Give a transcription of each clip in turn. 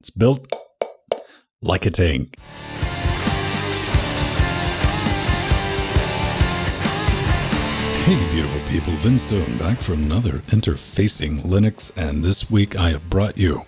It's built like a tank. Hey beautiful people, Vin Stone back for another Interfacing Linux, and this week I have brought you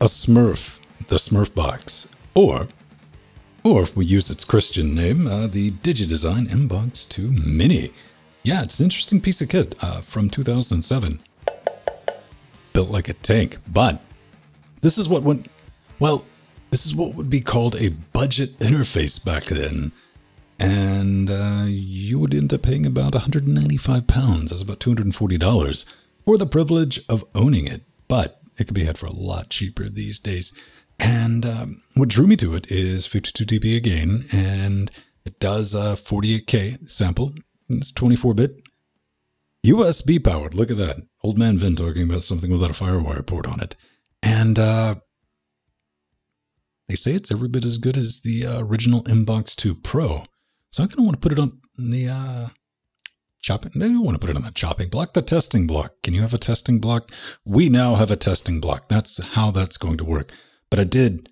a Smurf, the Smurf box, or if we use its Christian name, the DigiDesign Mbox 2 Mini. Yeah, it's an interesting piece of kit from 2007. Built like a tank, but this is what went, well, this is what would be called a budget interface back then. And you would end up paying about £195, that's about $240, for the privilege of owning it. But it could be had for a lot cheaper these days. And what drew me to it is 52TB again, and it does a 48K sample. It's 24-bit. USB powered, look at that. Old man Vin talking about something without a firewire port on it. And they say it's every bit as good as the original Inbox 2 Pro. So I'm going to want to put it on the chopping. Maybe I want to put it on the chopping block, the testing block. Can you have a testing block? We now have a testing block. That's how that's going to work. But I did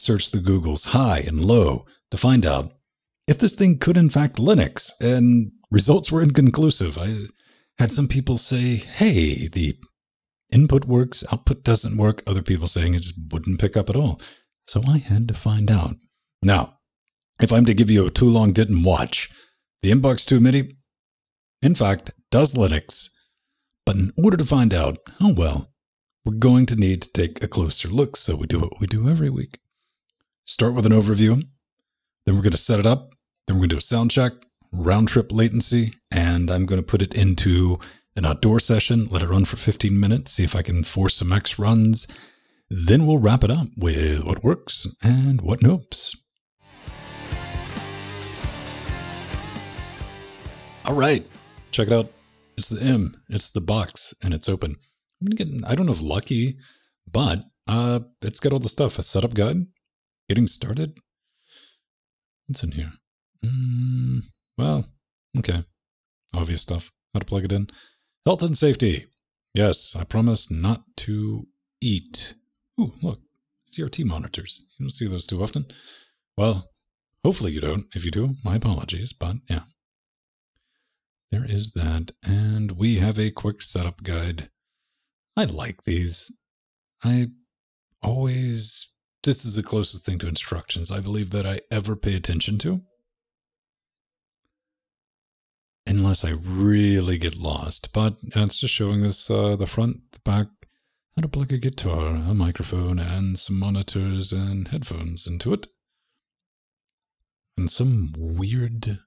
search the Googles high and low to find out if this thing could in fact Linux, and results were inconclusive. I had some people say, hey, the input works, output doesn't work. Other people saying it just wouldn't pick up at all. So I had to find out. Now, if I'm to give you a too long didn't watch, the Inbox 2 Mini, in fact, does Linux. But in order to find out how well, we're going to need to take a closer look. So we do what we do every week. Start with an overview. Then we're going to set it up. Then we're going to do a sound check, round trip latency, and I'm going to put it into an outdoor session, let it run for 15 minutes, see if I can force some X runs. Then we'll wrap it up with what works and what nopes. All right, check it out. It's the M, it's the box, and it's open. I'm getting, I don't know if lucky, but it's got all the stuff. A setup guide, getting started. What's in here? Well, okay. Obvious stuff. How to plug it in. Health and safety. Yes, I promise not to eat. Ooh, look. CRT monitors. You don't see those too often. Well, hopefully you don't. If you do, my apologies. But yeah. There is that. And we have a quick setup guide. I like these. I always... This is the closest thing to instructions I believe that I ever pay attention to. Unless I really get lost. But it's just showing us the front, the back, how to plug a guitar, a microphone, and some monitors and headphones into it. And some weird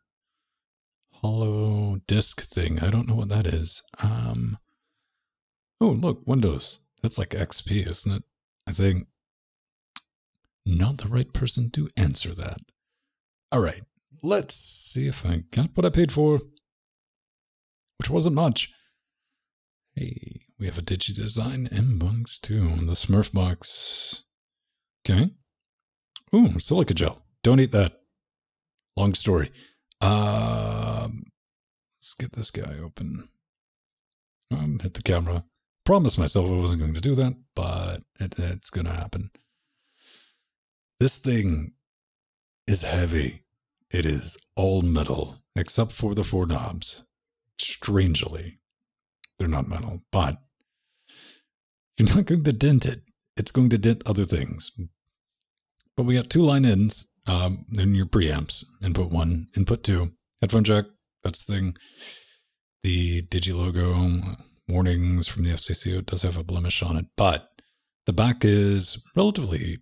hollow disk thing. I don't know what that is. Oh, look, Windows. That's like XP, isn't it? I think. Not the right person to answer that. All right, let's see if I got what I paid for, which wasn't much. Hey, we have a DigiDesign Mbox 2 on the Smurf box. Okay. Ooh, silica gel. Don't eat that. Long story. Let's get this guy open. Hit the camera. Promised myself I wasn't going to do that, but it's going to happen. This thing is heavy. It is all metal, except for the four knobs. Strangely, they're not metal, but you're not going to dent it. It's going to dent other things. But we got two line ends in your preamps. Input 1, input 2. Headphone jack, that's the thing. The Digi logo, warnings from the FCC. It does have a blemish on it, but the back is relatively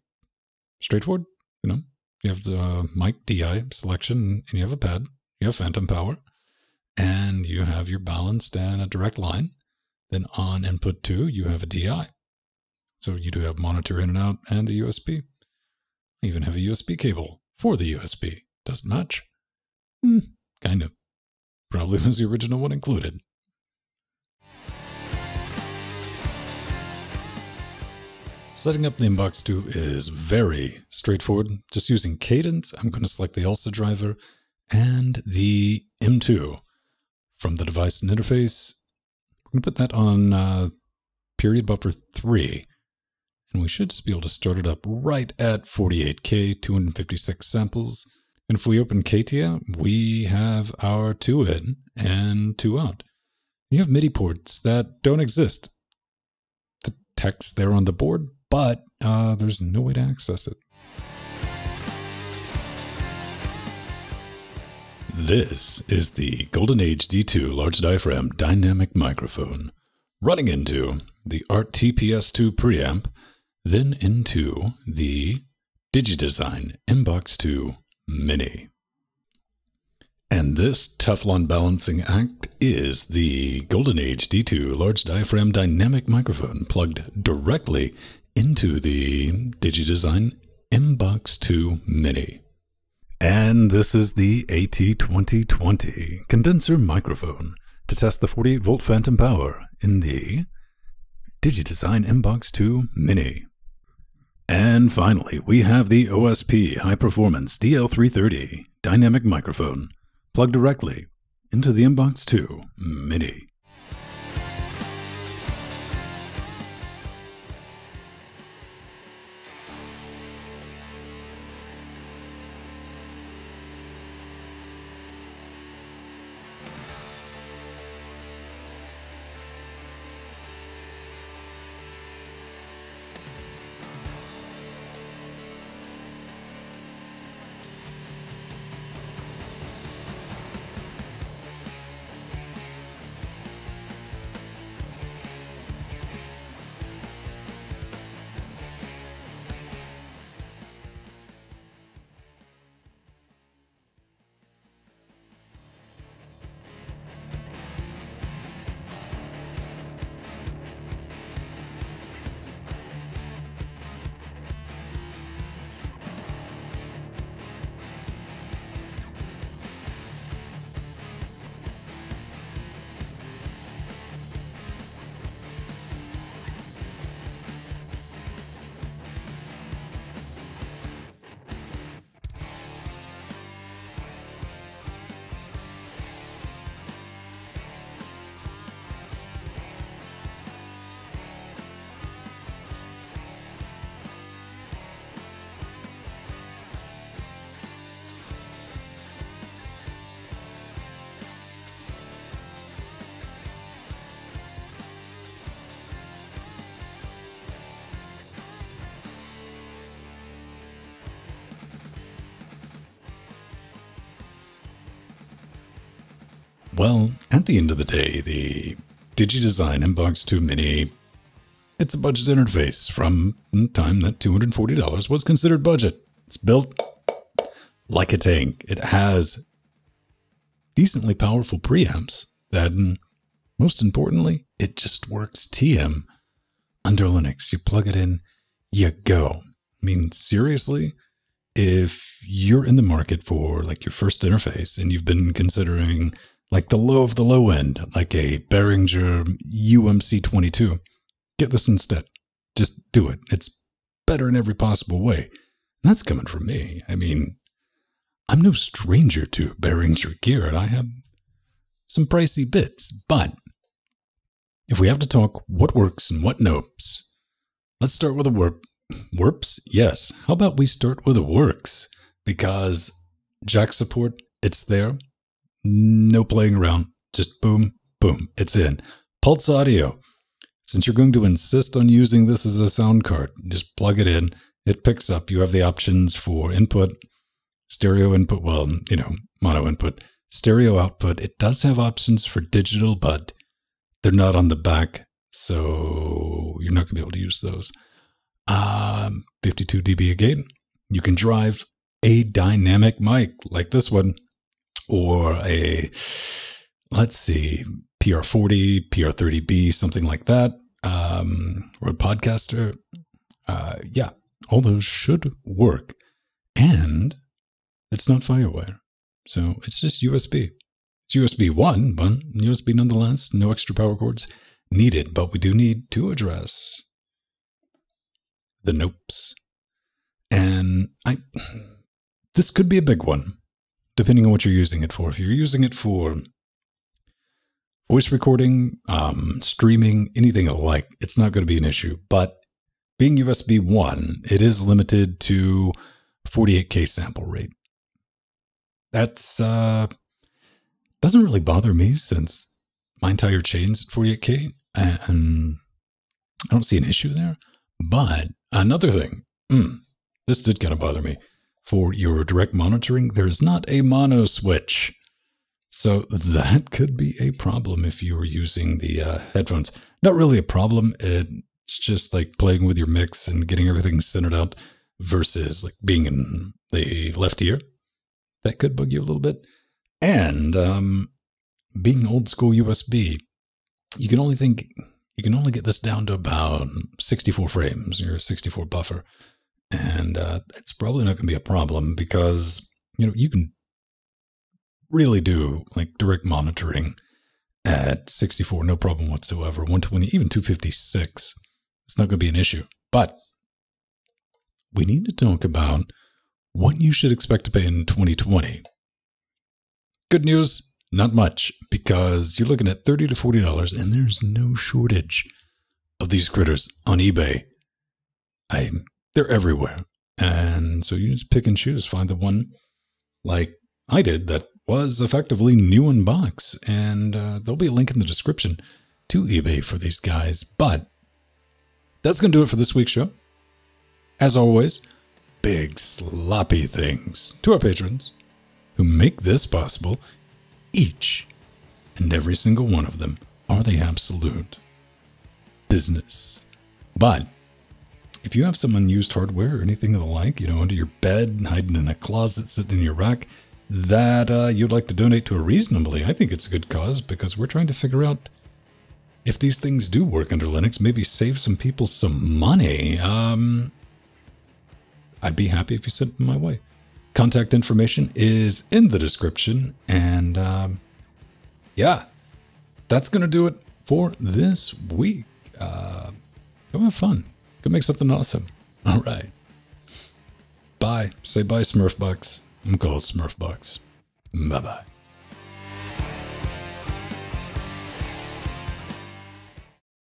straightforward, you know, you have the mic DI selection, and you have a pad, you have phantom power, and you have your balanced and a direct line. Then on input 2, you have a DI. So you do have monitor in and out and the USB. I even have a USB cable for the USB. Doesn't match. Kind of. Probably was the original one included. Setting up the Inbox 2 is very straightforward. Just using Cadence, I'm going to select the ELSA driver and the M2 from the device and interface. We're going to put that on period buffer 3. and we should just be able to start it up right at 48K, 256 samples. And if we open Katia, we have our 2 in and 2 out. You have MIDI ports that don't exist. The text's there on the board, but there's no way to access it. This is the Golden Age D2 large diaphragm dynamic microphone, running into the Art TPS2 preamp, then into the DigiDesign Mbox 2 Mini. And this Teflon balancing act is the Golden Age D2 large diaphragm dynamic microphone plugged directly into the DigiDesign Mbox 2 Mini. And this is the AT2020 condenser microphone to test the 48-volt phantom power in the DigiDesign Mbox 2 Mini. And finally, we have the OSP High Performance DL330 dynamic microphone plugged directly into the Mbox 2 Mini. Well, at the end of the day, the DigiDesign Mbox 2 Mini, it's a budget interface from the time that $240 was considered budget. It's built like a tank. It has decently powerful preamps that, most importantly, it just works TM under Linux. You plug it in, you go. I mean, seriously, if you're in the market for like your first interface and you've been considering like the low of the low end, like a Behringer UMC-22. Get this instead. Just do it. It's better in every possible way. And that's coming from me. I mean, I'm no stranger to Behringer gear, and I have some pricey bits. But if we have to talk what works and what nopes, let's start with a warp. Warps? Yes. How about we start with a works? Because jack support, it's there. No playing around, just boom, boom, it's in. Pulse audio, since you're going to insist on using this as a sound card, just plug it in, it picks up. You have the options for input, stereo input, well, you know, mono input, stereo output. It does have options for digital, but they're not on the back, so you're not going to be able to use those. 52 dB a gate. You can drive a dynamic mic like this one, or a, let's see, PR40, PR30B, something like that, Rode Podcaster. Yeah, all those should work. And it's not FireWire. So it's just USB. It's USB 1, but USB nonetheless. No extra power cords needed, but we do need to address the nopes. And this could be a big one, depending on what you're using it for. If you're using it for voice recording, streaming, anything alike, it's not going to be an issue. But Being USB 1, it is limited to 48K sample rate. That's doesn't really bother me since my entire chain's 48K, and I don't see an issue there. But another thing, this did kind of bother me. For your direct monitoring, there's not a mono switch. So that could be a problem if you were using the headphones. Not really a problem. It's just like playing with your mix and getting everything centered out versus like being in the left ear. That could bug you a little bit. And being old school USB, you can only get this down to about 64 frames, your 64 buffer. And it's probably not going to be a problem because, you know, you can really do like direct monitoring at 64, no problem whatsoever. 120, even 256, it's not going to be an issue. But we need to talk about what you should expect to pay in 2020. Good news, not much, because you're looking at $30 to $40, and there's no shortage of these critters on eBay. They're everywhere. And so you just pick and choose, find the one like I did that was effectively new in box. And there'll be a link in the description to eBay for these guys. But that's going to do it for this week's show. As always, big sloppy things to our patrons who make this possible. Each and every single one of them are the absolute business. But if you have some unused hardware or anything of the like, you know, under your bed, hiding in a closet, sitting in your rack, that you'd like to donate to a reasonably, I think it's a good cause because we're trying to figure out if these things do work under Linux, maybe save some people some money. I'd be happy if you sent them my way. Contact information is in the description. And yeah, that's going to do it for this week. Go have fun. Go make something awesome. All right. Bye. Say bye, Smurfbox. I'm called Smurfbox. Bye-bye.